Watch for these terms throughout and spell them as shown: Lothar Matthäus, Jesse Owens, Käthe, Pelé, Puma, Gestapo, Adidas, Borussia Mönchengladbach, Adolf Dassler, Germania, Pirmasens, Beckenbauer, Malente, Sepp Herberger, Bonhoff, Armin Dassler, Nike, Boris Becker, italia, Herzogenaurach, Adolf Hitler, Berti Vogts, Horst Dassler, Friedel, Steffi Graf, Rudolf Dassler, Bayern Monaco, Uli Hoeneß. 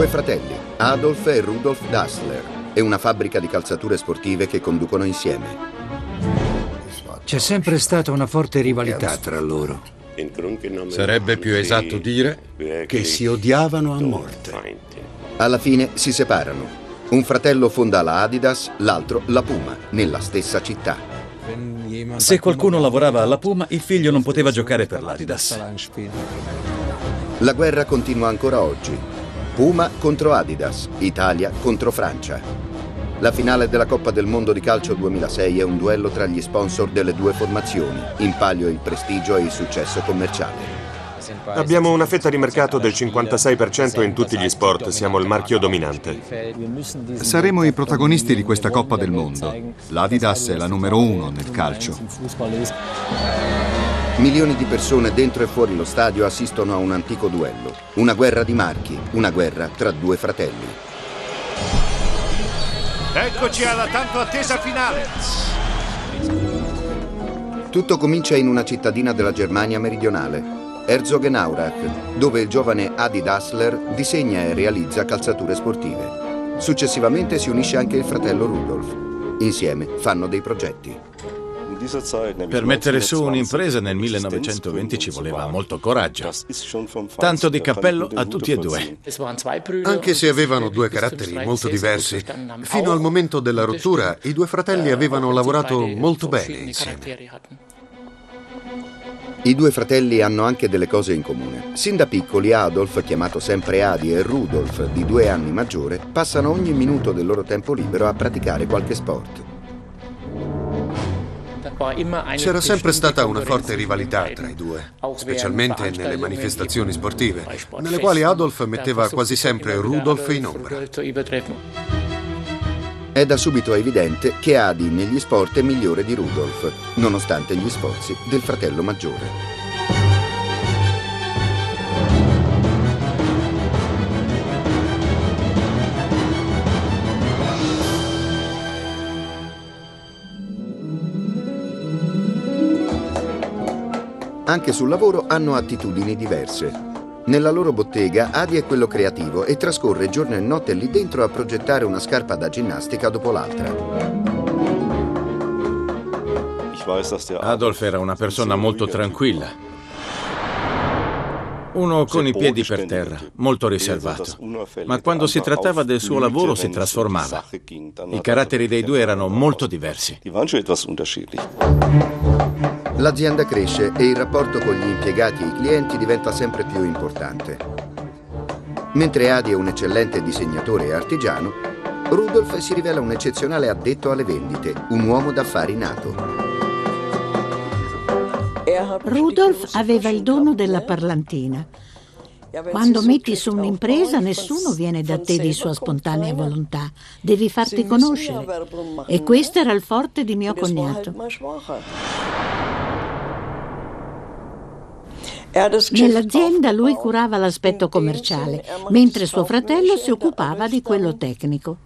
Due fratelli, Adolf e Rudolf Dassler, e una fabbrica di calzature sportive che conducono insieme. C'è sempre stata una forte rivalità tra loro. Sarebbe più esatto dire che si odiavano a morte. Alla fine si separano. Un fratello fonda la Adidas, l'altro la Puma, nella stessa città. Se qualcuno lavorava alla Puma, il figlio non poteva giocare per l'Adidas. La guerra continua ancora oggi. Puma contro Adidas, Italia contro Francia. La finale della Coppa del Mondo di Calcio 2006 è un duello tra gli sponsor delle due formazioni, in palio il prestigio e il successo commerciale. Abbiamo una fetta di mercato del 56% in tutti gli sport, siamo il marchio dominante. Saremo i protagonisti di questa Coppa del Mondo. L'Adidas è la numero 1 nel calcio. Milioni di persone dentro e fuori lo stadio assistono a un antico duello, una guerra di marchi, una guerra tra due fratelli. Eccoci alla tanto attesa finale! Tutto comincia in una cittadina della Germania meridionale, Herzogenaurach, dove il giovane Adi Dassler disegna e realizza calzature sportive. Successivamente si unisce anche il fratello Rudolf. Insieme fanno dei progetti. Per mettere su un'impresa nel 1920 ci voleva molto coraggio. Tanto di cappello a tutti e due. Anche se avevano due caratteri molto diversi, fino al momento della rottura i due fratelli avevano lavorato molto bene insieme. I due fratelli hanno anche delle cose in comune. Sin da piccoli Adolf, chiamato sempre Adi, e Rudolf, di 2 anni maggiore, passano ogni minuto del loro tempo libero a praticare qualche sport. C'era sempre stata una forte rivalità tra i due, specialmente nelle manifestazioni sportive, nelle quali Adolf metteva quasi sempre Rudolf in ombra. È da subito evidente che Adi negli sport è migliore di Rudolf, nonostante gli sforzi del fratello maggiore. Anche sul lavoro hanno attitudini diverse. Nella loro bottega Adi è quello creativo e trascorre giorno e notte lì dentro a progettare una scarpa da ginnastica dopo l'altra. Adolf era una persona molto tranquilla, uno con i piedi per terra, molto riservato, ma quando si trattava del suo lavoro si trasformava. I caratteri dei due erano molto diversi. L'azienda cresce e il rapporto con gli impiegati e i clienti diventa sempre più importante. Mentre Adi è un eccellente disegnatore e artigiano, Rudolf si rivela un eccezionale addetto alle vendite, un uomo d'affari nato. Rudolf aveva il dono della parlantina. Quando metti su un'impresa nessuno viene da te di sua spontanea volontà, devi farti conoscere. E questo era il forte di mio cognato. Nell'azienda lui curava l'aspetto commerciale, mentre suo fratello si occupava di quello tecnico.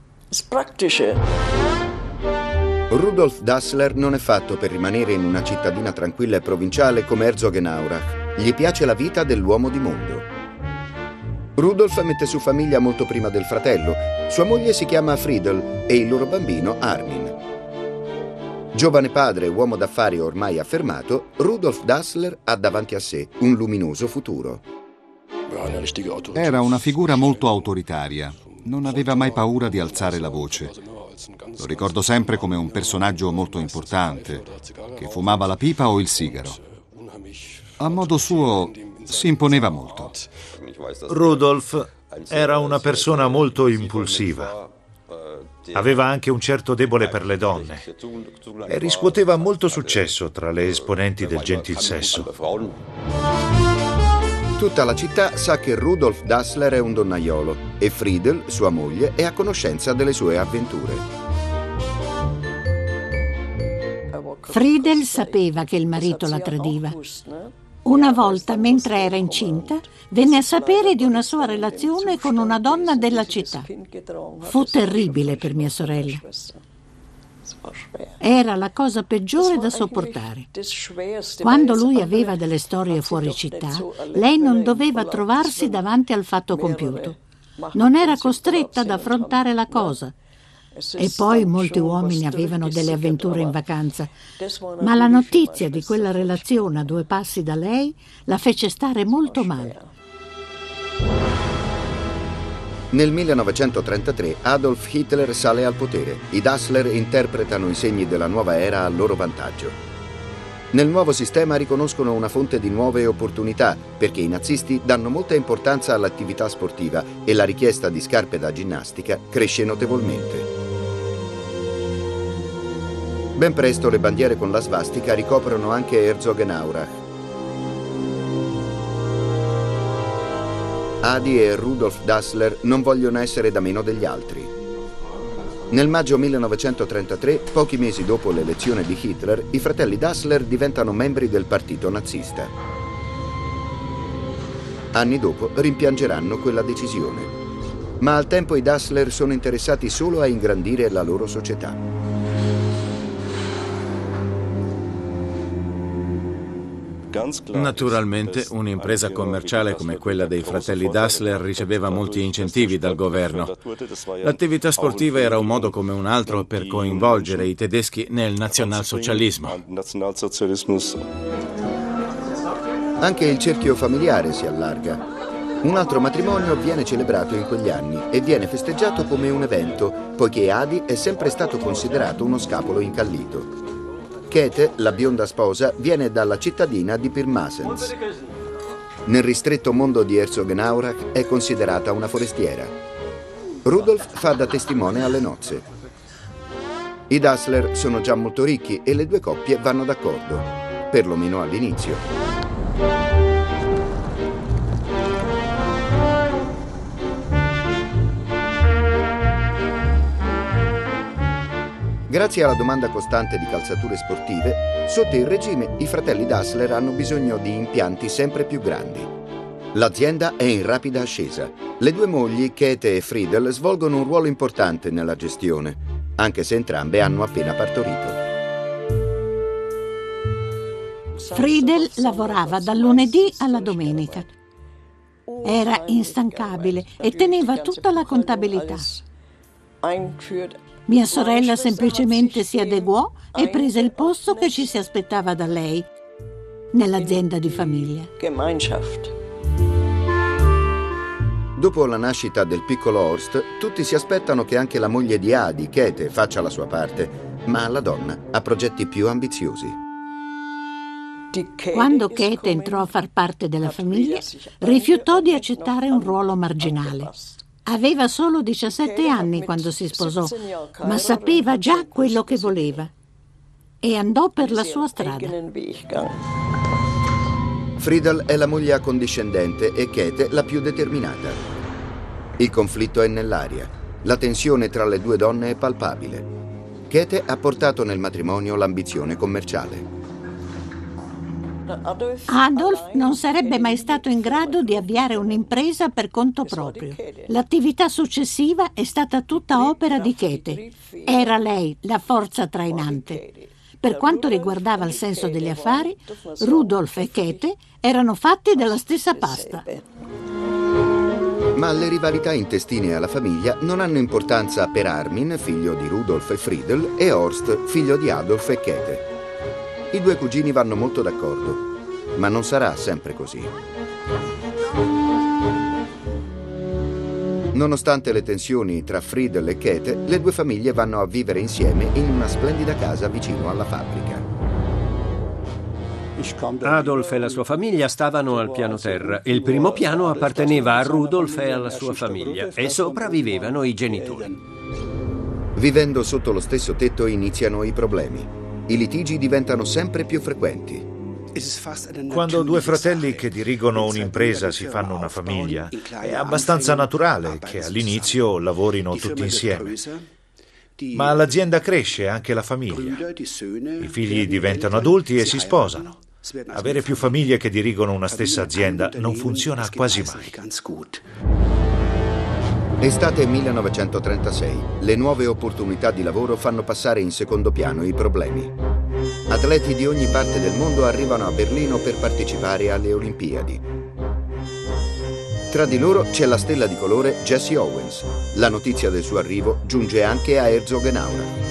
Rudolf Dassler non è fatto per rimanere in una cittadina tranquilla e provinciale come Herzogenaurach. Gli piace la vita dell'uomo di mondo. Rudolf mette su famiglia molto prima del fratello. Sua moglie si chiama Friedel e il loro bambino Armin. Giovane padre e uomo d'affari ormai affermato, Rudolf Dassler ha davanti a sé un luminoso futuro. Era una figura molto autoritaria, non aveva mai paura di alzare la voce. Lo ricordo sempre come un personaggio molto importante, che fumava la pipa o il sigaro. A modo suo si imponeva molto. Rudolf era una persona molto impulsiva. Aveva anche un certo debole per le donne e riscuoteva molto successo tra le esponenti del gentil sesso. Tutta la città sa che Rudolf Dassler è un donnaiolo e Friedel, sua moglie, è a conoscenza delle sue avventure. Friedel sapeva che il marito la tradiva. Una volta, mentre era incinta, venne a sapere di una sua relazione con una donna della città. Fu terribile per mia sorella. Era la cosa peggiore da sopportare. Quando lui aveva delle storie fuori città, lei non doveva trovarsi davanti al fatto compiuto. Non era costretta ad affrontare la cosa. E poi molti uomini avevano delle avventure in vacanza, ma la notizia di quella relazione a due passi da lei la fece stare molto male. Nel 1933 Adolf Hitler sale al potere. I Dassler interpretano i segni della nuova era a loro vantaggio. Nel nuovo sistema riconoscono una fonte di nuove opportunità, perché i nazisti danno molta importanza all'attività sportiva e la richiesta di scarpe da ginnastica cresce notevolmente. Ben presto le bandiere con la svastica ricoprono anche Herzogenaurach. Adi e Rudolf Dassler non vogliono essere da meno degli altri. Nel maggio 1933, pochi mesi dopo l'elezione di Hitler, i fratelli Dassler diventano membri del partito nazista. Anni dopo rimpiangeranno quella decisione. Ma al tempo i Dassler sono interessati solo a ingrandire la loro società. Naturalmente, un'impresa commerciale come quella dei fratelli Dassler riceveva molti incentivi dal governo. L'attività sportiva era un modo come un altro per coinvolgere i tedeschi nel nazionalsocialismo. Anche il cerchio familiare si allarga. Un altro matrimonio viene celebrato in quegli anni e viene festeggiato come un evento, poiché Adi è sempre stato considerato uno scapolo incallito. Käthe, la bionda sposa, viene dalla cittadina di Pirmasens. Nel ristretto mondo di Herzogenaurach è considerata una forestiera. Rudolf fa da testimone alle nozze. I Dassler sono già molto ricchi e le due coppie vanno d'accordo, perlomeno all'inizio. Grazie alla domanda costante di calzature sportive, sotto il regime i fratelli Dassler hanno bisogno di impianti sempre più grandi. L'azienda è in rapida ascesa. Le due mogli, Käthe e Friedel, svolgono un ruolo importante nella gestione, anche se entrambe hanno appena partorito. Friedel lavorava dal lunedì alla domenica. Era instancabile e teneva tutta la contabilità. Mia sorella semplicemente si adeguò e prese il posto che ci si aspettava da lei, nell'azienda di famiglia. Dopo la nascita del piccolo Horst, tutti si aspettano che anche la moglie di Adi, Käthe, faccia la sua parte, ma la donna ha progetti più ambiziosi. Quando Käthe entrò a far parte della famiglia, rifiutò di accettare un ruolo marginale. Aveva solo 17 anni quando si sposò, ma sapeva già quello che voleva e andò per la sua strada. Friedel è la moglie accondiscendente e Käthe la più determinata. Il conflitto è nell'aria, la tensione tra le due donne è palpabile. Käthe ha portato nel matrimonio l'ambizione commerciale. Adolf non sarebbe mai stato in grado di avviare un'impresa per conto proprio. L'attività successiva è stata tutta opera di Käthe. Era lei la forza trainante. Per quanto riguardava il senso degli affari, Rudolf e Käthe erano fatti della stessa pasta. Ma le rivalità intestine alla famiglia non hanno importanza per Armin, figlio di Rudolf e Friedel, e Horst, figlio di Adolf e Käthe. I due cugini vanno molto d'accordo, ma non sarà sempre così. Nonostante le tensioni tra Friedel e Käthe, le due famiglie vanno a vivere insieme in una splendida casa vicino alla fabbrica. Adolf e la sua famiglia stavano al piano terra. Il primo piano apparteneva a Rudolf e alla sua famiglia e sopra vivevano i genitori. Vivendo sotto lo stesso tetto iniziano i problemi. I litigi diventano sempre più frequenti. Quando due fratelli che dirigono un'impresa si fanno una famiglia, è abbastanza naturale che all'inizio lavorino tutti insieme. Ma l'azienda cresce, anche la famiglia. I figli diventano adulti e si sposano. Avere più famiglie che dirigono una stessa azienda non funziona quasi mai. Estate 1936. Le nuove opportunità di lavoro fanno passare in secondo piano i problemi. Atleti di ogni parte del mondo arrivano a Berlino per partecipare alle Olimpiadi. Tra di loro c'è la stella di colore Jesse Owens. La notizia del suo arrivo giunge anche a Herzogenaurach.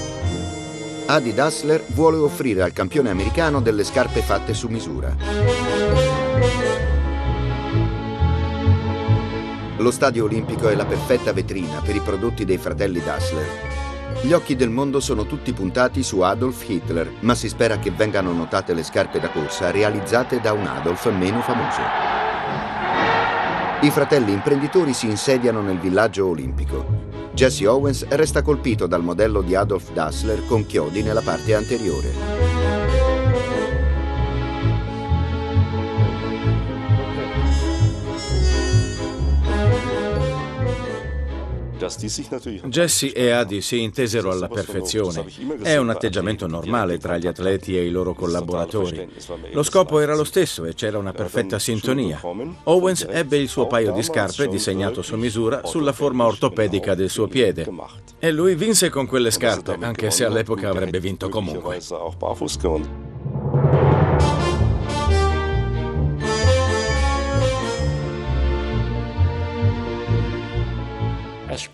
Adi Dassler vuole offrire al campione americano delle scarpe fatte su misura. Lo stadio olimpico è la perfetta vetrina per i prodotti dei fratelli Dassler. Gli occhi del mondo sono tutti puntati su Adolf Hitler, ma si spera che vengano notate le scarpe da corsa realizzate da un Adolf meno famoso. I fratelli imprenditori si insediano nel villaggio olimpico. Jesse Owens resta colpito dal modello di Adolf Dassler con chiodi nella parte anteriore. Jesse e Adi si intesero alla perfezione. È un atteggiamento normale tra gli atleti e i loro collaboratori. Lo scopo era lo stesso e c'era una perfetta sintonia. Owens ebbe il suo paio di scarpe disegnato su misura sulla forma ortopedica del suo piede. E lui vinse con quelle scarpe, anche se all'epoca avrebbe vinto comunque.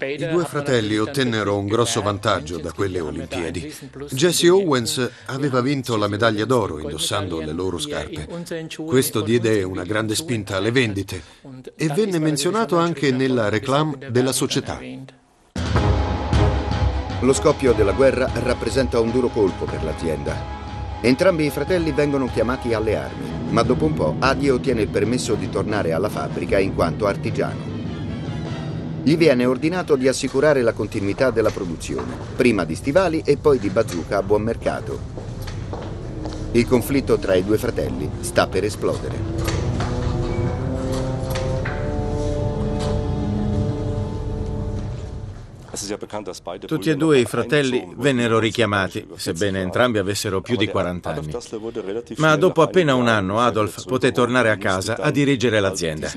I due fratelli ottennero un grosso vantaggio da quelle Olimpiadi. Jesse Owens aveva vinto la medaglia d'oro indossando le loro scarpe. Questo diede una grande spinta alle vendite e venne menzionato anche nella réclame della società. Lo scoppio della guerra rappresenta un duro colpo per l'azienda. Entrambi i fratelli vengono chiamati alle armi, ma dopo un po' Adi ottiene il permesso di tornare alla fabbrica in quanto artigiano. Gli viene ordinato di assicurare la continuità della produzione, prima di stivali e poi di bazooka a buon mercato. Il conflitto tra i due fratelli sta per esplodere. Tutti e due i fratelli vennero richiamati, sebbene entrambi avessero più di 40 anni. Ma dopo appena un anno Adolf poté tornare a casa a dirigere l'azienda.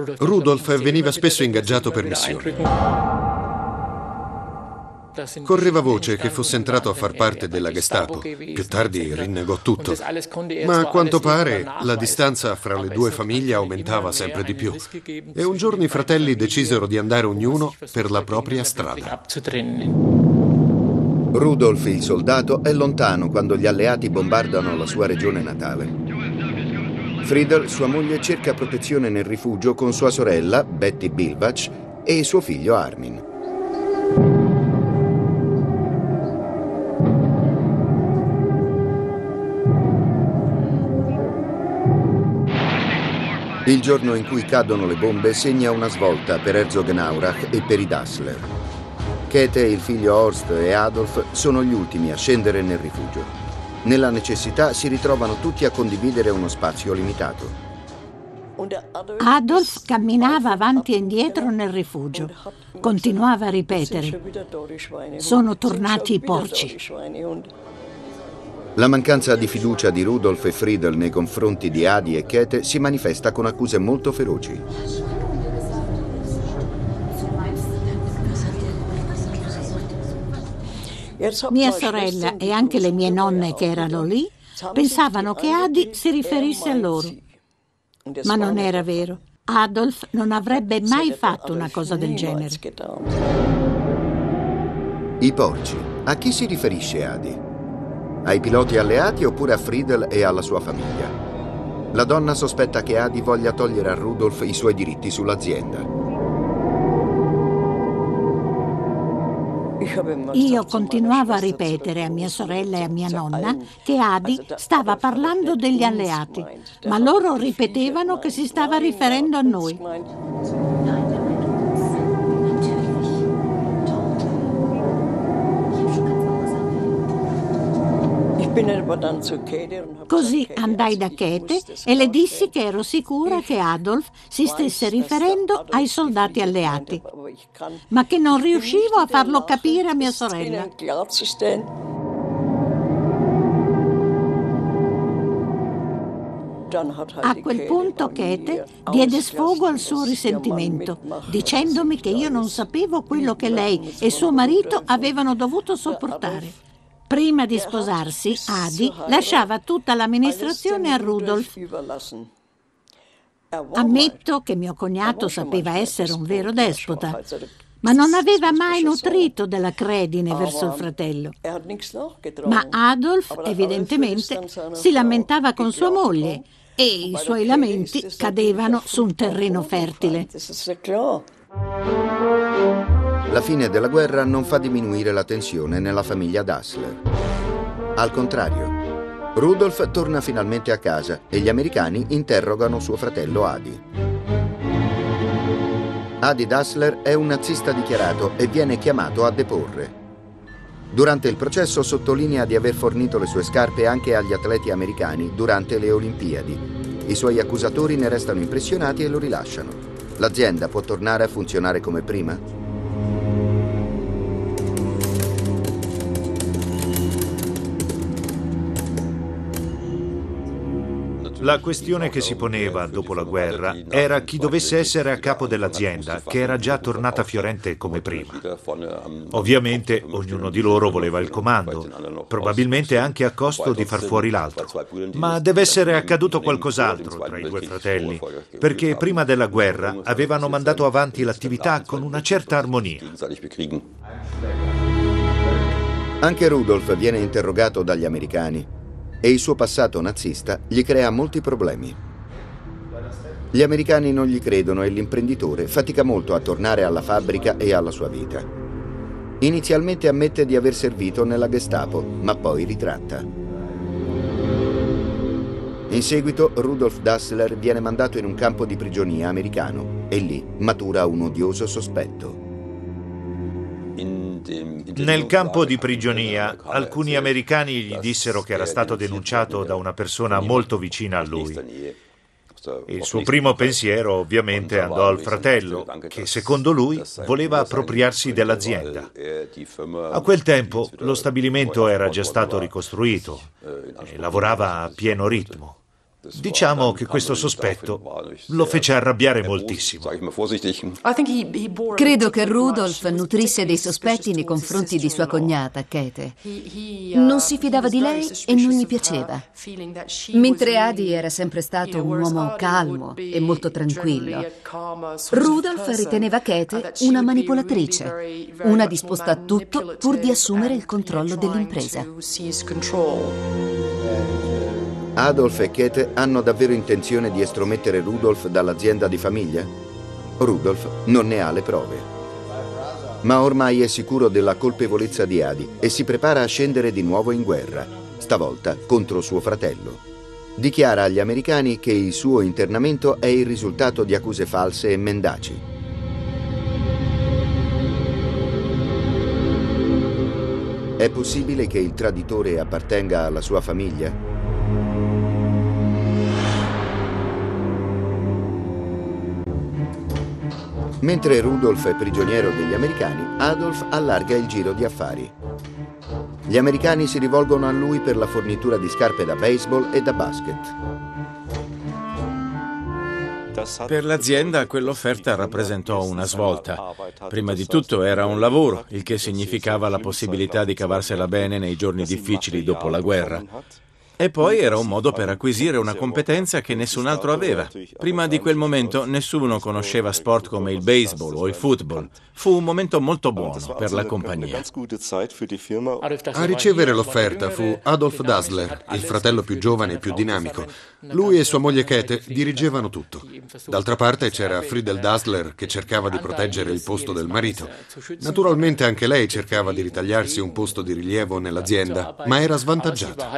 Rudolf veniva spesso ingaggiato per missioni. Correva voce che fosse entrato a far parte della Gestapo. Più tardi rinnegò tutto. Ma a quanto pare la distanza fra le due famiglie aumentava sempre di più. E un giorno i fratelli decisero di andare ognuno per la propria strada. Rudolf il soldato è lontano quando gli alleati bombardano la sua regione natale. Friedel, sua moglie, cerca protezione nel rifugio con sua sorella, Betty Bilbach, e suo figlio Armin. Il giorno in cui cadono le bombe segna una svolta per Herzogenaurach e per i Dassler. Käthe, il figlio Horst e Adolf sono gli ultimi a scendere nel rifugio. Nella necessità si ritrovano tutti a condividere uno spazio limitato. Adolf camminava avanti e indietro nel rifugio. Continuava a ripetere: sono tornati i porci. La mancanza di fiducia di Rudolf e Friedel nei confronti di Adi e Käthe si manifesta con accuse molto feroci. Mia sorella e anche le mie nonne che erano lì pensavano che Adi si riferisse a loro. Ma non era vero. Adolf non avrebbe mai fatto una cosa del genere. I porci. A chi si riferisce Adi? Ai piloti alleati oppure a Friedel e alla sua famiglia? La donna sospetta che Adi voglia togliere a Rudolf i suoi diritti sull'azienda. Io continuavo a ripetere a mia sorella e a mia nonna che Adi stava parlando degli alleati, ma loro ripetevano che si stava riferendo a noi. Così andai da Käthe e le dissi che ero sicura che Adolf si stesse riferendo ai soldati alleati, ma che non riuscivo a farlo capire a mia sorella. A quel punto Käthe diede sfogo al suo risentimento, dicendomi che io non sapevo quello che lei e suo marito avevano dovuto sopportare. Prima di sposarsi, Adi lasciava tutta l'amministrazione a Rudolf. Ammetto che mio cognato sapeva essere un vero despota, ma non aveva mai nutrito della credine verso il fratello. Ma Adolf, evidentemente, si lamentava con sua moglie e i suoi lamenti cadevano su un terreno fertile. La fine della guerra non fa diminuire la tensione nella famiglia Dassler. Al contrario, Rudolf torna finalmente a casa e gli americani interrogano suo fratello Adi. Adi Dassler è un nazista dichiarato e viene chiamato a deporre. Durante il processo sottolinea di aver fornito le sue scarpe anche agli atleti americani durante le Olimpiadi. I suoi accusatori ne restano impressionati e lo rilasciano. L'azienda può tornare a funzionare come prima? La questione che si poneva dopo la guerra era chi dovesse essere a capo dell'azienda, che era già tornata fiorente come prima. Ovviamente ognuno di loro voleva il comando, probabilmente anche a costo di far fuori l'altro. Ma deve essere accaduto qualcos'altro tra i due fratelli, perché prima della guerra avevano mandato avanti l'attività con una certa armonia. Anche Rudolf viene interrogato dagli americani. E il suo passato nazista gli crea molti problemi. Gli americani non gli credono e l'imprenditore fatica molto a tornare alla fabbrica e alla sua vita. Inizialmente ammette di aver servito nella Gestapo, ma poi ritratta. In seguito Rudolf Dassler viene mandato in un campo di prigionia americano e lì matura un odioso sospetto. Nel campo di prigionia, alcuni americani gli dissero che era stato denunciato da una persona molto vicina a lui. Il suo primo pensiero ovviamente andò al fratello, che secondo lui voleva appropriarsi dell'azienda. A quel tempo lo stabilimento era già stato ricostruito e lavorava a pieno ritmo. Diciamo che questo sospetto lo fece arrabbiare moltissimo. Credo che Rudolf nutrisse dei sospetti nei confronti di sua cognata, Käthe. Non si fidava di lei e non gli piaceva. Mentre Adi era sempre stato un uomo calmo e molto tranquillo, Rudolf riteneva Käthe una manipolatrice, una disposta a tutto pur di assumere il controllo dell'impresa. Adolf e Käthe hanno davvero intenzione di estromettere Rudolf dall'azienda di famiglia? Rudolf non ne ha le prove. Ma ormai è sicuro della colpevolezza di Adi e si prepara a scendere di nuovo in guerra, stavolta contro suo fratello. Dichiara agli americani che il suo internamento è il risultato di accuse false e mendaci. È possibile che il traditore appartenga alla sua famiglia? Mentre Rudolf è prigioniero degli americani, Adolf allarga il giro di affari. Gli americani si rivolgono a lui per la fornitura di scarpe da baseball e da basket. Per l'azienda quell'offerta rappresentò una svolta. Prima di tutto era un lavoro, il che significava la possibilità di cavarsela bene nei giorni difficili dopo la guerra. E poi era un modo per acquisire una competenza che nessun altro aveva. Prima di quel momento nessuno conosceva sport come il baseball o il football. Fu un momento molto buono per la compagnia. A ricevere l'offerta fu Adolf Dassler, il fratello più giovane e più dinamico. Lui e sua moglie Käthe dirigevano tutto. D'altra parte c'era Friedel Dassler che cercava di proteggere il posto del marito. Naturalmente anche lei cercava di ritagliarsi un posto di rilievo nell'azienda, ma era svantaggiata.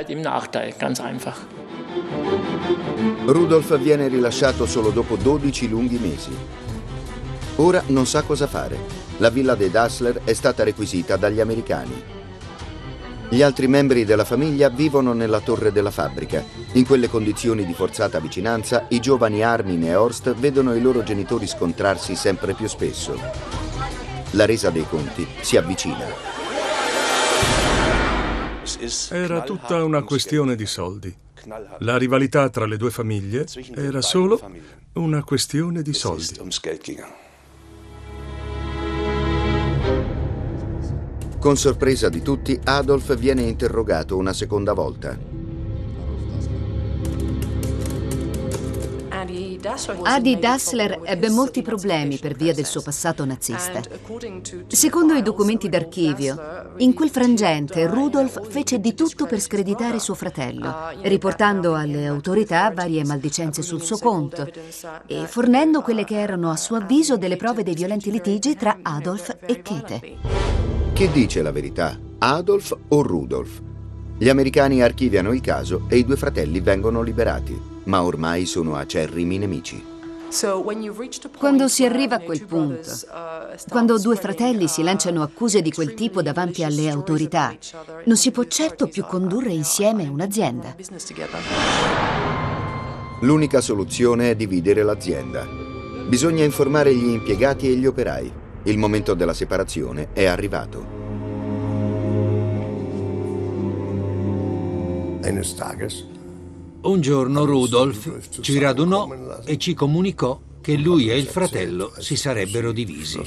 Rudolf viene rilasciato solo dopo 12 lunghi mesi. Ora non sa cosa fare. La villa dei Dassler è stata requisita dagli americani. Gli altri membri della famiglia vivono nella torre della fabbrica. In quelle condizioni di forzata vicinanza, i giovani Armin e Horst vedono i loro genitori scontrarsi sempre più spesso. La resa dei conti si avvicina. Era tutta una questione di soldi. La rivalità tra le due famiglie era solo una questione di soldi. Con sorpresa di tutti, Adolf viene interrogato una seconda volta. Adi Dassler ebbe molti problemi per via del suo passato nazista. Secondo i documenti d'archivio, in quel frangente Rudolf fece di tutto per screditare suo fratello, riportando alle autorità varie maldicenze sul suo conto e fornendo quelle che erano a suo avviso delle prove dei violenti litigi tra Adolf e Käthe. Che dice la verità? Adolf o Rudolf? Gli americani archiviano il caso e i due fratelli vengono liberati, ma ormai sono acerrimi nemici. Quando si arriva a quel punto, quando due fratelli si lanciano accuse di quel tipo davanti alle autorità, non si può certo più condurre insieme un'azienda. L'unica soluzione è dividere l'azienda. Bisogna informare gli impiegati e gli operai. Il momento della separazione è arrivato. Un giorno Rudolf ci radunò e ci comunicò che lui e il fratello si sarebbero divisi.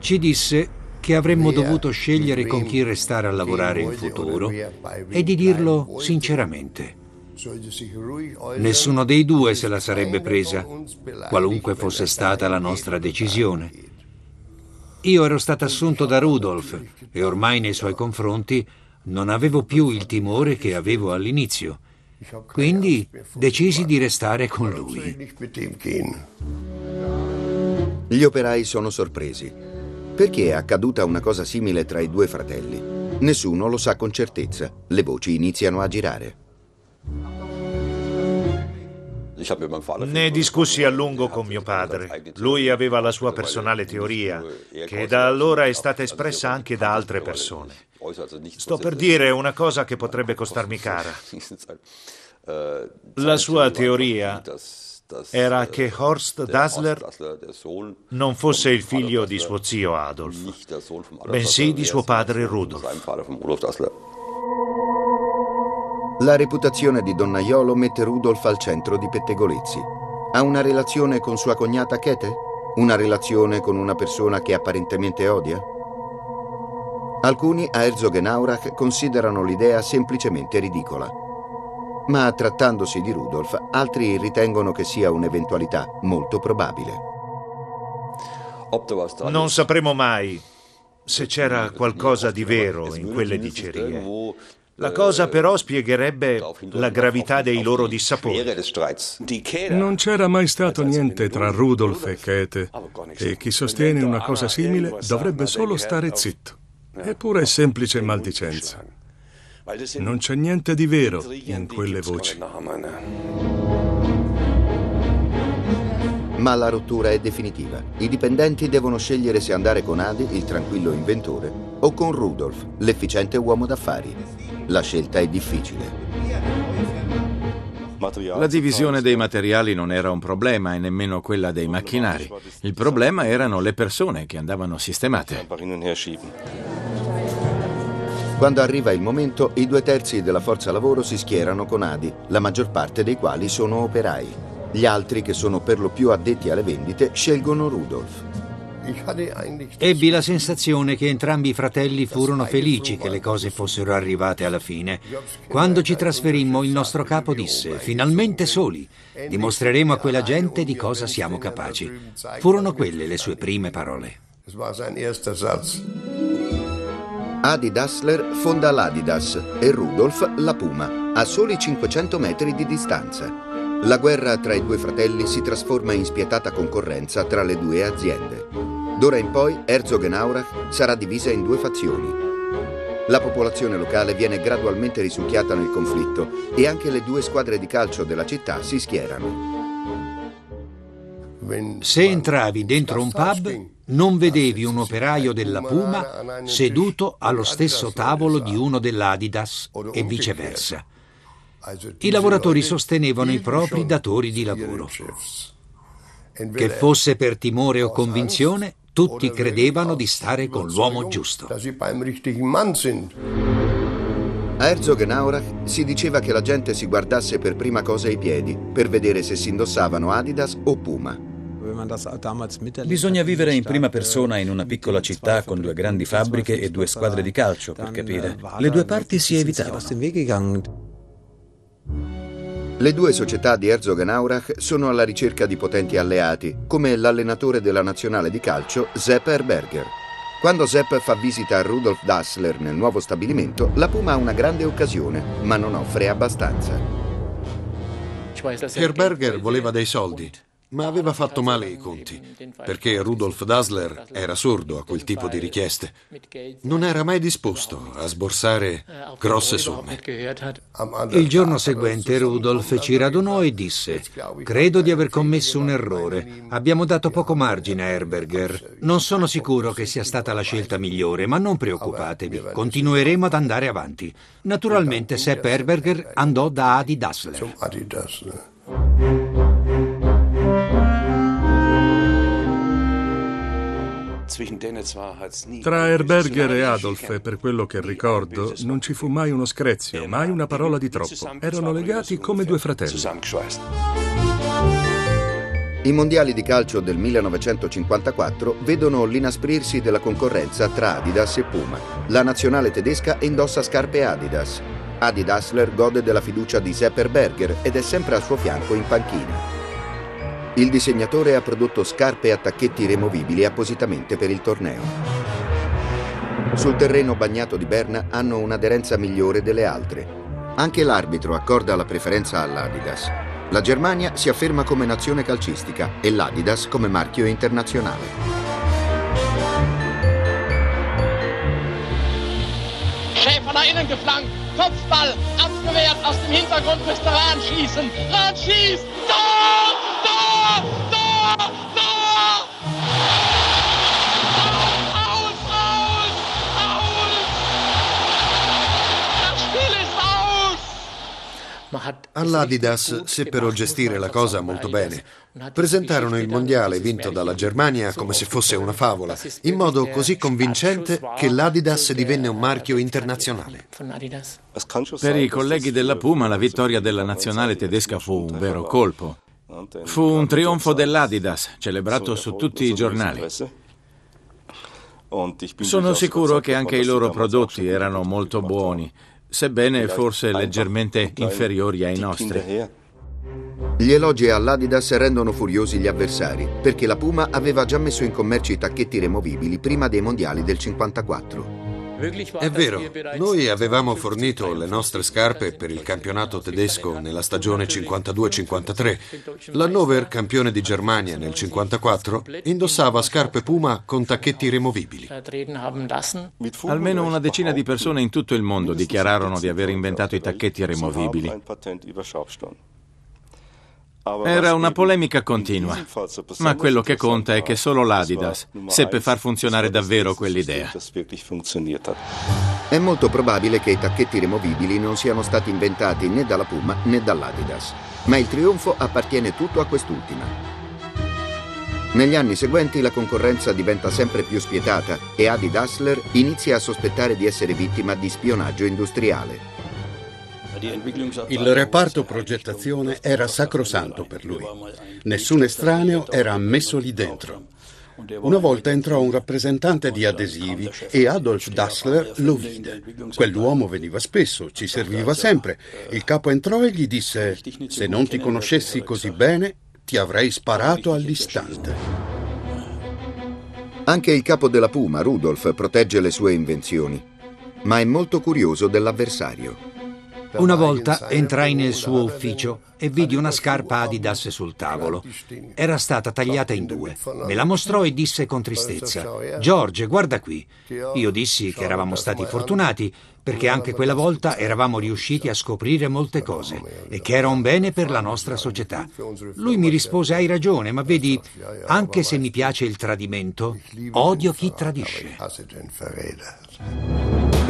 Ci disse che avremmo dovuto scegliere con chi restare a lavorare in futuro e di dirlo sinceramente. Nessuno dei due se la sarebbe presa, qualunque fosse stata la nostra decisione. Io ero stato assunto da Rudolf e ormai nei suoi confronti non avevo più il timore che avevo all'inizio, quindi decisi di restare con lui. Gli operai sono sorpresi. Perché è accaduta una cosa simile tra i due fratelli? Nessuno lo sa con certezza. Le voci iniziano a girare. Ne discussi a lungo con mio padre. Lui aveva la sua personale teoria, che da allora è stata espressa anche da altre persone. Sto per dire una cosa che potrebbe costarmi cara. La sua teoria era che Horst Dassler non fosse il figlio di suo zio Adolf, bensì di suo padre Rudolf. La reputazione di donnaiolo mette Rudolf al centro di pettegolezzi. Ha una relazione con sua cognata Käthe? Una relazione con una persona che apparentemente odia? Alcuni a Herzogenaurach considerano l'idea semplicemente ridicola. Ma trattandosi di Rudolf, altri ritengono che sia un'eventualità molto probabile. Non sapremo mai se c'era qualcosa di vero in quelle dicerie. La cosa però spiegherebbe la gravità dei loro dissapori. Non c'era mai stato niente tra Rudolf e Käthe, e chi sostiene una cosa simile dovrebbe solo stare zitto. Eppure è semplice maldicenza. Non c'è niente di vero in quelle voci. Ma la rottura è definitiva. I dipendenti devono scegliere se andare con Adi, il tranquillo inventore, o con Rudolf, l'efficiente uomo d'affari. La scelta è difficile. La divisione dei materiali non era un problema e nemmeno quella dei macchinari. Il problema erano le persone che andavano sistemate. Quando arriva il momento, i 2/3 della forza lavoro si schierano con Adi, la maggior parte dei quali sono operai. Gli altri, che sono per lo più addetti alle vendite, scelgono Rudolf. Ebbi la sensazione che entrambi i fratelli furono felici che le cose fossero arrivate alla fine. Quando ci trasferimmo, il nostro capo disse: "Finalmente soli, dimostreremo a quella gente di cosa siamo capaci". Furono quelle le sue prime parole. Adi Dassler fonda l'Adidas e Rudolf la Puma, a soli 500 metri di distanza. La guerra tra i due fratelli si trasforma in spietata concorrenza tra le due aziende. D'ora in poi Herzogenaurach sarà divisa in due fazioni. La popolazione locale viene gradualmente risucchiata nel conflitto e anche le due squadre di calcio della città si schierano. Se entravi dentro un pub, non vedevi un operaio della Puma seduto allo stesso tavolo di uno dell'Adidas e viceversa. I lavoratori sostenevano i propri datori di lavoro. Che fosse per timore o convinzione, tutti credevano di stare con l'uomo giusto. A Herzogenaurach si diceva che la gente si guardasse per prima cosa i piedi, per vedere se si indossavano Adidas o Puma. Bisogna vivere in prima persona in una piccola città con due grandi fabbriche e due squadre di calcio per capire. Le due parti si evitavano. Le due società di Herzogenaurach sono alla ricerca di potenti alleati, come l'allenatore della nazionale di calcio Sepp Herberger. Quando Sepp fa visita a Rudolf Dassler nel nuovo stabilimento, la Puma ha una grande occasione, ma non offre abbastanza. Herberger voleva dei soldi, ma aveva fatto male i conti, perché Rudolf Dassler era sordo a quel tipo di richieste. Non era mai disposto a sborsare grosse somme. Il giorno seguente Rudolf ci radunò e disse: «Credo di aver commesso un errore. Abbiamo dato poco margine a Herberger. Non sono sicuro che sia stata la scelta migliore, ma non preoccupatevi. Continueremo ad andare avanti». Naturalmente Sepp Herberger andò da Adi Dassler. Tra Herberger e Adolf, per quello che ricordo, non ci fu mai uno screzio, mai una parola di troppo. Erano legati come due fratelli. I mondiali di calcio del 1954 vedono l'inasprirsi della concorrenza tra Adidas e Puma. La nazionale tedesca indossa scarpe Adidas. Adi Dassler gode della fiducia di Sepp Herberger ed è sempre al suo fianco in panchina. Il disegnatore ha prodotto scarpe a tacchetti removibili appositamente per il torneo. Sul terreno bagnato di Berna hanno un'aderenza migliore delle altre. Anche l'arbitro accorda la preferenza all'Adidas. La Germania si afferma come nazione calcistica e l'Adidas come marchio internazionale. Schäfer da innen geflankt, Kopfball, abgewehrt, aus dem Hintergrund müsste Rahn schießen. Rahn schießt! Tor! All'Adidas seppero gestire la cosa molto bene. Presentarono il mondiale vinto dalla Germania come se fosse una favola, in modo così convincente che l'Adidas divenne un marchio internazionale. Per i colleghi della Puma la vittoria della nazionale tedesca fu un vero colpo. Fu un trionfo dell'Adidas, celebrato su tutti i giornali. Sono sicuro che anche i loro prodotti erano molto buoni, sebbene forse leggermente inferiori ai nostri. Gli elogi all'Adidas rendono furiosi gli avversari, perché la Puma aveva già messo in commercio i tacchetti removibili prima dei mondiali del 54. È vero, noi avevamo fornito le nostre scarpe per il campionato tedesco nella stagione 52-53. L'Hannover, campione di Germania nel 54, indossava scarpe Puma con tacchetti removibili. Almeno una decina di persone in tutto il mondo dichiararono di aver inventato i tacchetti removibili. Era una polemica continua, ma quello che conta è che solo l'Adidas seppe far funzionare davvero quell'idea. È molto probabile che i tacchetti removibili non siano stati inventati né dalla Puma né dall'Adidas, ma il trionfo appartiene tutto a quest'ultima. Negli anni seguenti la concorrenza diventa sempre più spietata e Adi Dassler inizia a sospettare di essere vittima di spionaggio industriale. Il reparto progettazione era sacrosanto per lui. Nessun estraneo era ammesso lì dentro. Una volta entrò un rappresentante di adesivi e Adolf Dassler lo vide. Quell'uomo veniva spesso, ci serviva sempre. Il capo entrò e gli disse: «Se non ti conoscessi così bene, ti avrei sparato all'istante». Anche il capo della Puma, Rudolf, protegge le sue invenzioni, ma è molto curioso dell'avversario. Una volta entrai nel suo ufficio e vidi una scarpa Adidas sul tavolo. Era stata tagliata in due. Me la mostrò e disse con tristezza: «George, guarda qui». Io dissi che eravamo stati fortunati perché anche quella volta eravamo riusciti a scoprire molte cose e che era un bene per la nostra società. Lui mi rispose: «Hai ragione, ma vedi, anche se mi piace il tradimento, odio chi tradisce».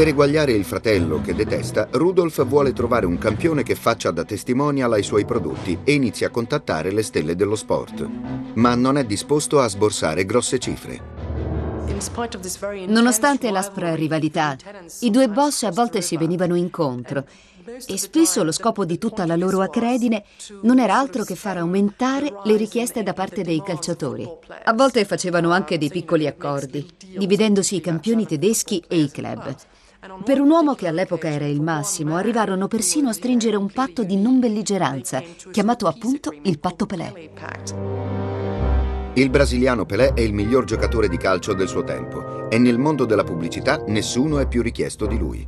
Per eguagliare il fratello che detesta, Rudolf vuole trovare un campione che faccia da testimonial ai suoi prodotti e inizia a contattare le stelle dello sport, ma non è disposto a sborsare grosse cifre. Nonostante l'aspra rivalità, i due boss a volte si venivano incontro e spesso lo scopo di tutta la loro acredine non era altro che far aumentare le richieste da parte dei calciatori. A volte facevano anche dei piccoli accordi, dividendosi i campioni tedeschi e i club. Per un uomo che all'epoca era il massimo, arrivarono persino a stringere un patto di non belligeranza, chiamato appunto il patto Pelé. Il brasiliano Pelé è il miglior giocatore di calcio del suo tempo e nel mondo della pubblicità nessuno è più richiesto di lui.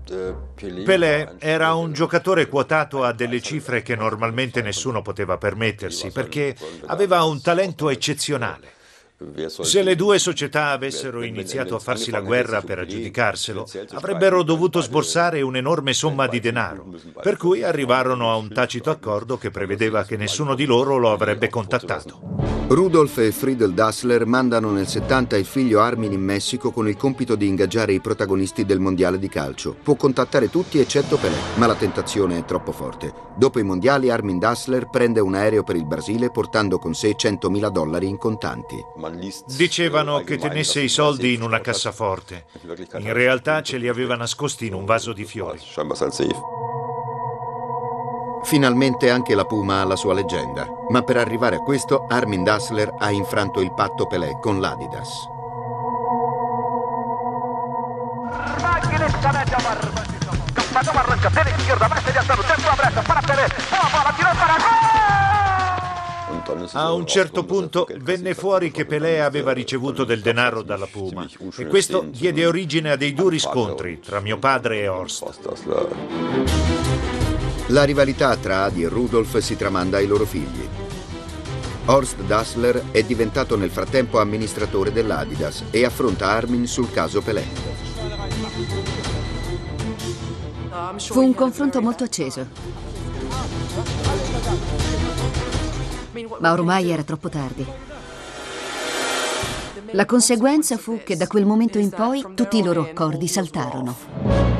Pelé era un giocatore quotato a delle cifre che normalmente nessuno poteva permettersi perché aveva un talento eccezionale. Se le due società avessero iniziato a farsi la guerra per aggiudicarselo, avrebbero dovuto sborsare un'enorme somma di denaro, per cui arrivarono a un tacito accordo che prevedeva che nessuno di loro lo avrebbe contattato. Rudolf e Friedel Dassler mandano nel 70 il figlio Armin in Messico con il compito di ingaggiare i protagonisti del mondiale di calcio. Può contattare tutti eccetto Pelé, ma la tentazione è troppo forte. Dopo i mondiali Armin Dassler prende un aereo per il Brasile portando con sé $100.000 in contanti. Dicevano che tenesse i soldi in una cassaforte. In realtà ce li aveva nascosti in un vaso di fiori. Finalmente anche la Puma ha la sua leggenda, ma per arrivare a questo Armin Dassler ha infranto il patto Pelé con l'Adidas. A un certo punto venne fuori che Pelé aveva ricevuto del denaro dalla Puma e questo diede origine a dei duri scontri tra mio padre e Horst. La rivalità tra Adi e Rudolf si tramanda ai loro figli. Horst Dassler è diventato nel frattempo amministratore dell'Adidas e affronta Armin sul caso Pelé. Fu un confronto molto acceso. Ma ormai era troppo tardi. La conseguenza fu che da quel momento in poi tutti i loro accordi saltarono.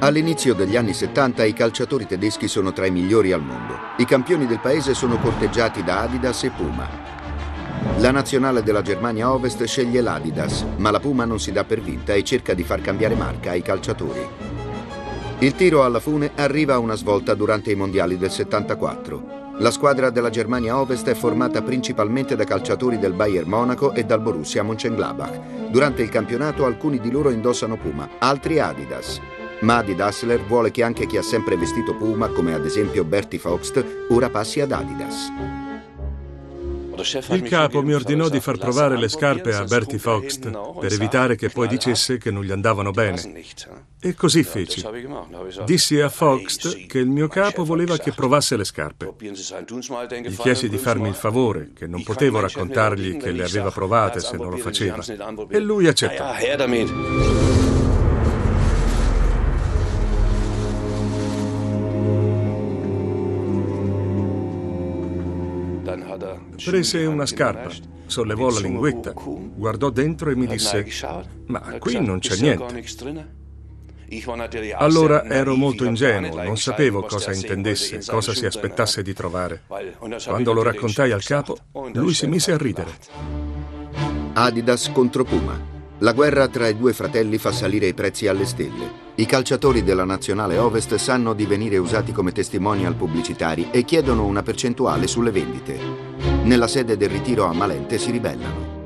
All'inizio degli anni 70 i calciatori tedeschi sono tra i migliori al mondo. I campioni del paese sono corteggiati da Adidas e Puma. La nazionale della Germania Ovest sceglie l'Adidas, ma la Puma non si dà per vinta e cerca di far cambiare marca ai calciatori. Il tiro alla fune arriva a una svolta durante i mondiali del 74. La squadra della Germania Ovest è formata principalmente da calciatori del Bayern Monaco e dal Borussia Mönchengladbach. Durante il campionato alcuni di loro indossano Puma, altri Adidas. Ma Adi Dassler vuole che anche chi ha sempre vestito Puma, come ad esempio Berti Vogts, ora passi ad Adidas. Il capo mi ordinò di far provare le scarpe a Berti Vogts per evitare che poi dicesse che non gli andavano bene. E così feci. Dissi a Vogts che il mio capo voleva che provasse le scarpe. Gli chiesi di farmi il favore, che non potevo raccontargli che le aveva provate se non lo faceva. E lui accettò. Prese una scarpa, sollevò la linguetta, guardò dentro e mi disse: «Ma qui non c'è niente». Allora ero molto ingenuo, non sapevo cosa intendesse, cosa si aspettasse di trovare. Quando lo raccontai al capo, lui si mise a ridere. Adidas contro Puma. La guerra tra i due fratelli fa salire i prezzi alle stelle. I calciatori della nazionale Ovest sanno di venire usati come testimonial pubblicitari e chiedono una percentuale sulle vendite. Nella sede del ritiro a Malente si ribellano.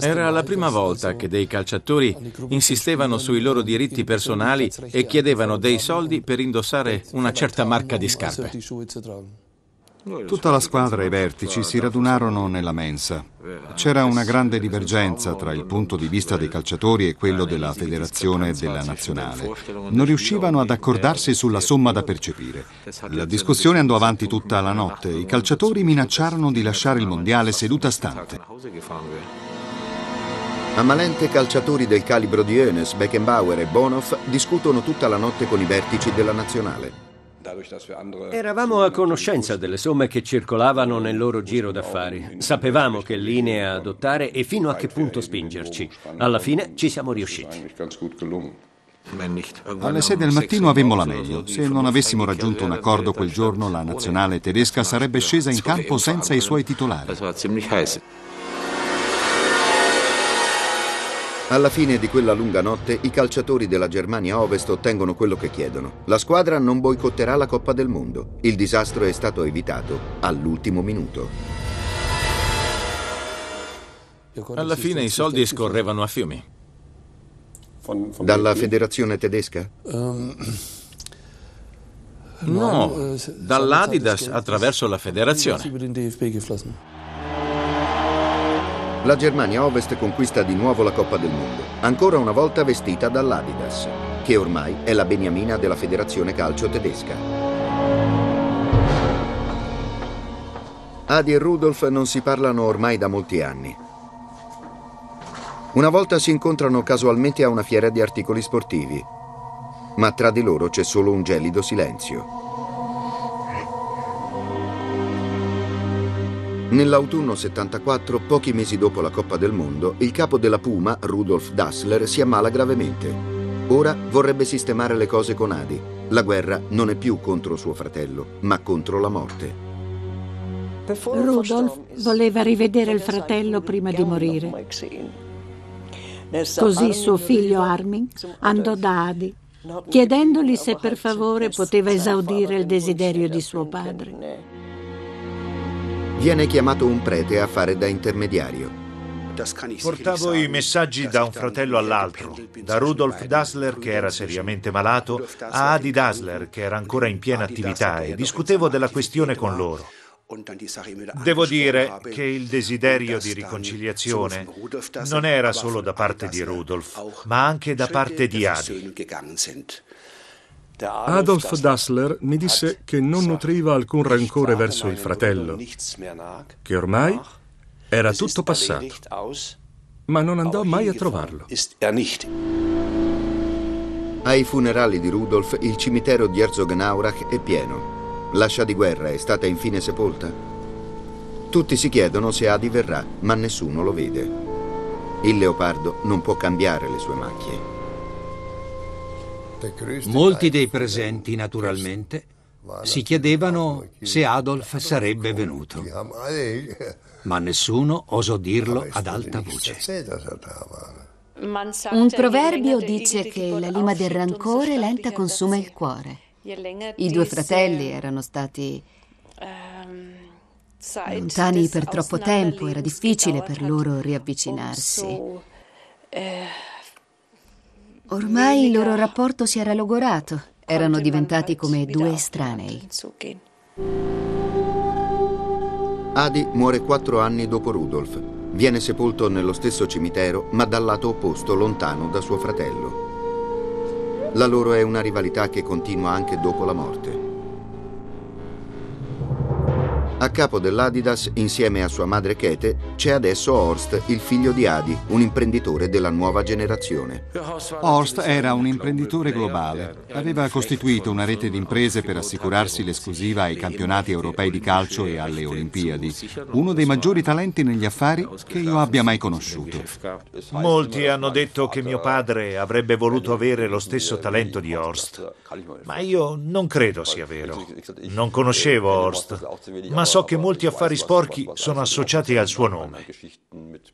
Era la prima volta che dei calciatori insistevano sui loro diritti personali e chiedevano dei soldi per indossare una certa marca di scarpe. Tutta la squadra e i vertici si radunarono nella mensa. C'era una grande divergenza tra il punto di vista dei calciatori e quello della federazione e della nazionale. Non riuscivano ad accordarsi sulla somma da percepire. La discussione andò avanti tutta la notte. I calciatori minacciarono di lasciare il mondiale seduta stante. A malente calciatori del calibro di Hoeneß, Beckenbauer e Bonhoff discutono tutta la notte con i vertici della nazionale. Eravamo a conoscenza delle somme che circolavano nel loro giro d'affari. Sapevamo che linee adottare e fino a che punto spingerci. Alla fine ci siamo riusciti. Alle 6 del mattino avemmo la meglio. Se non avessimo raggiunto un accordo quel giorno, la nazionale tedesca sarebbe scesa in campo senza i suoi titolari. Alla fine di quella lunga notte, i calciatori della Germania Ovest ottengono quello che chiedono. La squadra non boicotterà la Coppa del Mondo. Il disastro è stato evitato all'ultimo minuto. Alla fine i soldi scorrevano a fiumi. Dalla federazione tedesca? No, dall'Adidas attraverso la federazione. La Germania Ovest conquista di nuovo la Coppa del Mondo, ancora una volta vestita dall'Adidas, che ormai è la beniamina della federazione calcio tedesca. Adi e Rudolf non si parlano ormai da molti anni. Una volta si incontrano casualmente a una fiera di articoli sportivi, ma tra di loro c'è solo un gelido silenzio. Nell'autunno 74, pochi mesi dopo la Coppa del Mondo, il capo della Puma, Rudolf Dassler, si ammala gravemente. Ora vorrebbe sistemare le cose con Adi. La guerra non è più contro suo fratello, ma contro la morte. Rudolf voleva rivedere il fratello prima di morire. Così suo figlio Armin andò da Adi, chiedendogli se per favore poteva esaudire il desiderio di suo padre. Viene chiamato un prete a fare da intermediario. Portavo i messaggi da un fratello all'altro, da Rudolf Dassler, che era seriamente malato, a Adi Dassler, che era ancora in piena attività, e discutevo della questione con loro. Devo dire che il desiderio di riconciliazione non era solo da parte di Rudolf, ma anche da parte di Adi. Adolf Dassler mi disse che non nutriva alcun rancore verso il fratello, che ormai era tutto passato, ma non andò mai a trovarlo. Ai funerali di Rudolf il cimitero di Herzogenaurach è pieno. L'ascia di guerra è stata infine sepolta? Tutti si chiedono se Adi verrà, ma nessuno lo vede. Il leopardo non può cambiare le sue macchie. Molti dei presenti, naturalmente, si chiedevano se Adolf sarebbe venuto, ma nessuno osò dirlo ad alta voce. Un proverbio dice che la lima del rancore lenta consuma il cuore. I due fratelli erano stati lontani per troppo tempo, era difficile per loro riavvicinarsi. Ormai il loro rapporto si era logorato, erano diventati come due estranei. Adi muore 4 anni dopo Rudolf. Viene sepolto nello stesso cimitero, ma dal lato opposto, lontano da suo fratello. La loro è una rivalità che continua anche dopo la morte. A capo dell'Adidas, insieme a sua madre Käthe, c'è adesso Horst, il figlio di Adi, un imprenditore della nuova generazione. Horst era un imprenditore globale. Aveva costituito una rete di imprese per assicurarsi l'esclusiva ai campionati europei di calcio e alle Olimpiadi. Uno dei maggiori talenti negli affari che io abbia mai conosciuto. Molti hanno detto che mio padre avrebbe voluto avere lo stesso talento di Horst, ma io non credo sia vero. Non conoscevo Horst, ma so che molti affari sporchi sono associati al suo nome.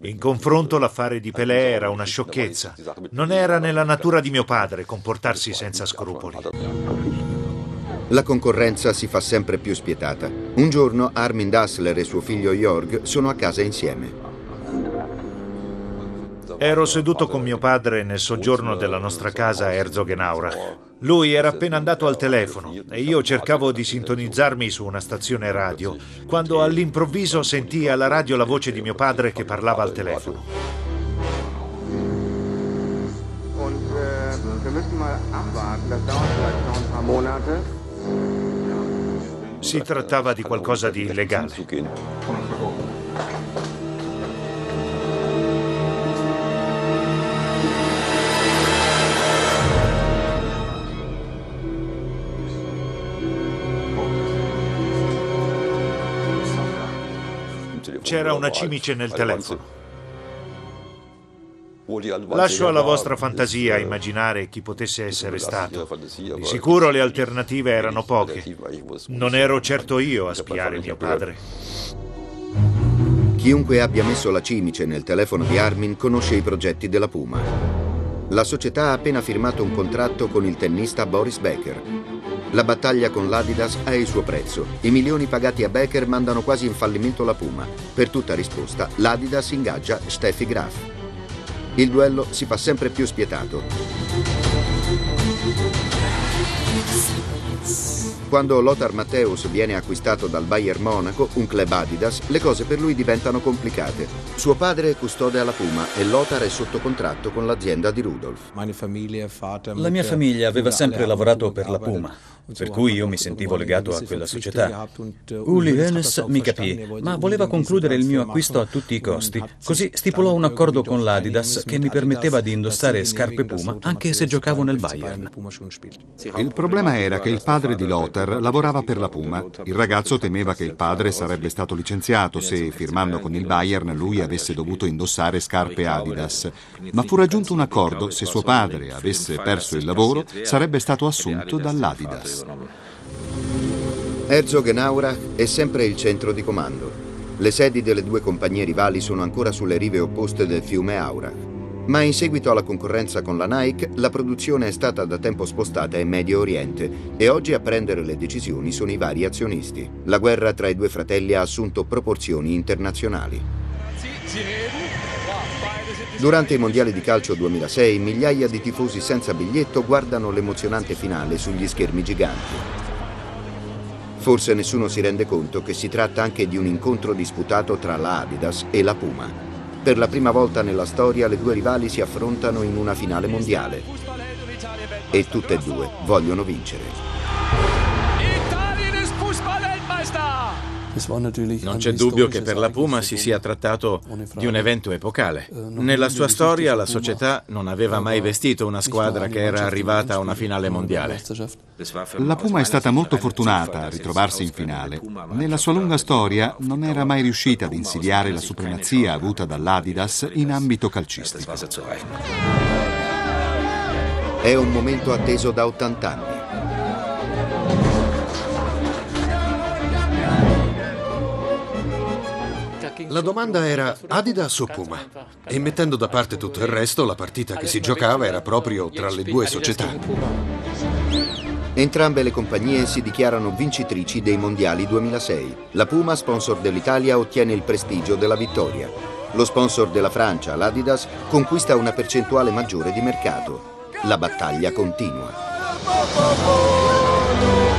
In confronto l'affare di Pelé era una sciocchezza. Non era nella natura di mio padre comportarsi senza scrupoli. La concorrenza si fa sempre più spietata. Un giorno Armin Dassler e suo figlio Jörg sono a casa insieme. Ero seduto con mio padre nel soggiorno della nostra casa a Herzogenaurach. Lui era appena andato al telefono e io cercavo di sintonizzarmi su una stazione radio, quando all'improvviso sentii alla radio la voce di mio padre che parlava al telefono. Si trattava di qualcosa di illegale. C'era una cimice nel telefono. Lascio alla vostra fantasia immaginare chi potesse essere stato. Di sicuro le alternative erano poche. Non ero certo io a spiare mio padre. Chiunque abbia messo la cimice nel telefono di Armin conosce i progetti della Puma. La società ha appena firmato un contratto con il tennista Boris Becker. La battaglia con l'Adidas ha il suo prezzo. I milioni pagati a Becker mandano quasi in fallimento la Puma. Per tutta risposta, l'Adidas ingaggia Steffi Graf. Il duello si fa sempre più spietato. Quando Lothar Matthäus viene acquistato dal Bayern Monaco, un club Adidas, le cose per lui diventano complicate. Suo padre è custode alla Puma e Lothar è sotto contratto con l'azienda di Rudolf. La mia famiglia aveva sempre lavorato per la Puma, per cui io mi sentivo legato a quella società. Uli Hoeneß mi capì, ma voleva concludere il mio acquisto a tutti i costi, così stipulò un accordo con l'Adidas che mi permetteva di indossare scarpe Puma anche se giocavo nel Bayern. Il problema era che il padre di Lothar lavorava per la Puma. Il ragazzo temeva che il padre sarebbe stato licenziato se, firmando con il Bayern, lui avesse dovuto indossare scarpe Adidas. Ma fu raggiunto un accordo: se suo padre avesse perso il lavoro, sarebbe stato assunto dall'Adidas. Herzogenaurach è sempre il centro di comando. Le sedi delle due compagnie rivali sono ancora sulle rive opposte del fiume Aurach, ma in seguito alla concorrenza con la Nike la produzione è stata da tempo spostata in Medio Oriente e oggi a prendere le decisioni sono i vari azionisti. La guerra tra i due fratelli ha assunto proporzioni internazionali. Durante i mondiali di calcio 2006, migliaia di tifosi senza biglietto guardano l'emozionante finale sugli schermi giganti. Forse nessuno si rende conto che si tratta anche di un incontro disputato tra la Adidas e la Puma. Per la prima volta nella storia le due rivali si affrontano in una finale mondiale e tutte e due vogliono vincere. Non c'è dubbio che per la Puma si sia trattato di un evento epocale. Nella sua storia la società non aveva mai vestito una squadra che era arrivata a una finale mondiale. La Puma è stata molto fortunata a ritrovarsi in finale. Nella sua lunga storia non era mai riuscita ad insidiare la supremazia avuta dall'Adidas in ambito calcistico. È un momento atteso da 80 anni. La domanda era Adidas o Puma? E mettendo da parte tutto il resto, la partita che si giocava era proprio tra le due società. Entrambe le compagnie si dichiarano vincitrici dei mondiali 2006. La Puma, sponsor dell'Italia, ottiene il prestigio della vittoria. Lo sponsor della Francia, l'Adidas, conquista una percentuale maggiore di mercato. La battaglia continua.